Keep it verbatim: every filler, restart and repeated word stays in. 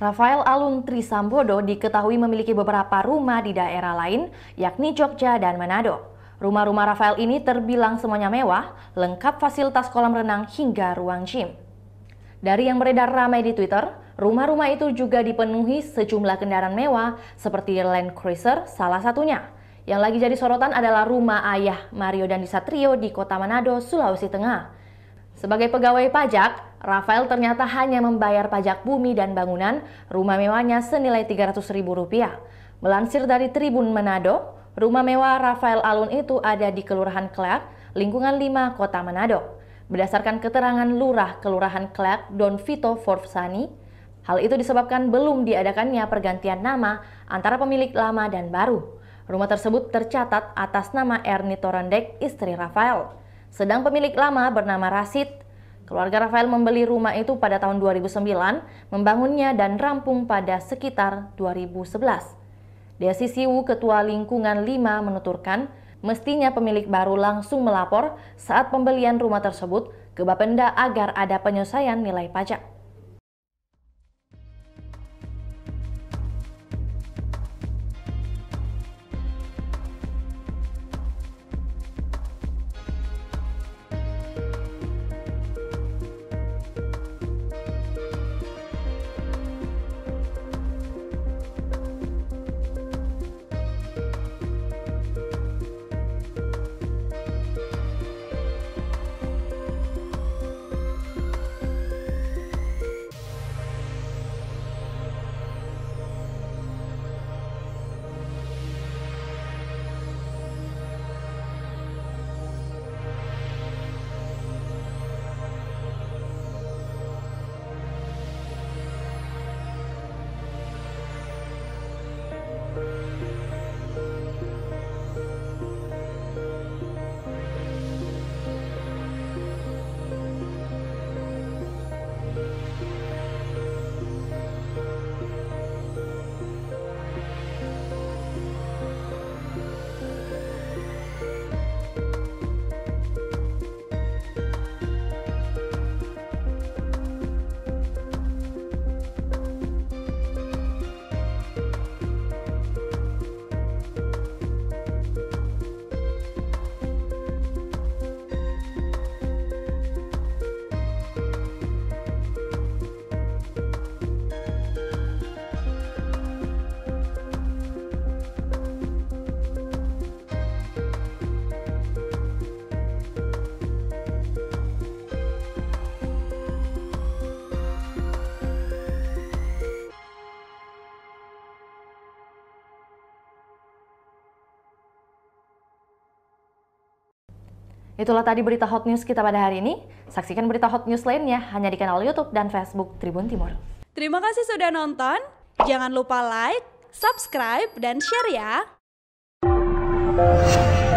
Rafael Alun Trisambodo diketahui memiliki beberapa rumah di daerah lain, yakni Jogja dan Manado. Rumah-rumah Rafael ini terbilang semuanya mewah, lengkap fasilitas kolam renang hingga ruang gym. Dari yang beredar ramai di Twitter, rumah-rumah itu juga dipenuhi sejumlah kendaraan mewah seperti Land Cruiser salah satunya. Yang lagi jadi sorotan adalah rumah ayah Mario Dandy Satriyo di kota Manado, Sulawesi Tengah. Sebagai pegawai pajak, Rafael ternyata hanya membayar pajak bumi dan bangunan rumah mewahnya senilai tiga ratus ribu rupiah. Melansir dari Tribun Manado, rumah mewah Rafael Alun itu ada di Kelurahan Kleak, lingkungan lima kota Manado. Berdasarkan keterangan Lurah Kelurahan Kleak, Donvito Fourzany, hal itu disebabkan belum diadakannya pergantian nama antara pemilik lama dan baru. Rumah tersebut tercatat atas nama Ernie Torondek, istri Rafael. Sedang pemilik lama bernama Rasid. Keluarga Rafael membeli rumah itu pada tahun dua ribu sembilan, membangunnya dan rampung pada sekitar dua ribu sebelas. Deasy Siwu, Ketua Lingkungan lima, menuturkan, mestinya pemilik baru langsung melapor saat pembelian rumah tersebut ke Bapenda agar ada penyelesaian nilai pajak. Itulah tadi berita hot news kita pada hari ini. Saksikan berita hot news lainnya hanya di kanal YouTube dan Facebook Tribun Timur. Terima kasih sudah nonton. Jangan lupa like, subscribe, dan share ya.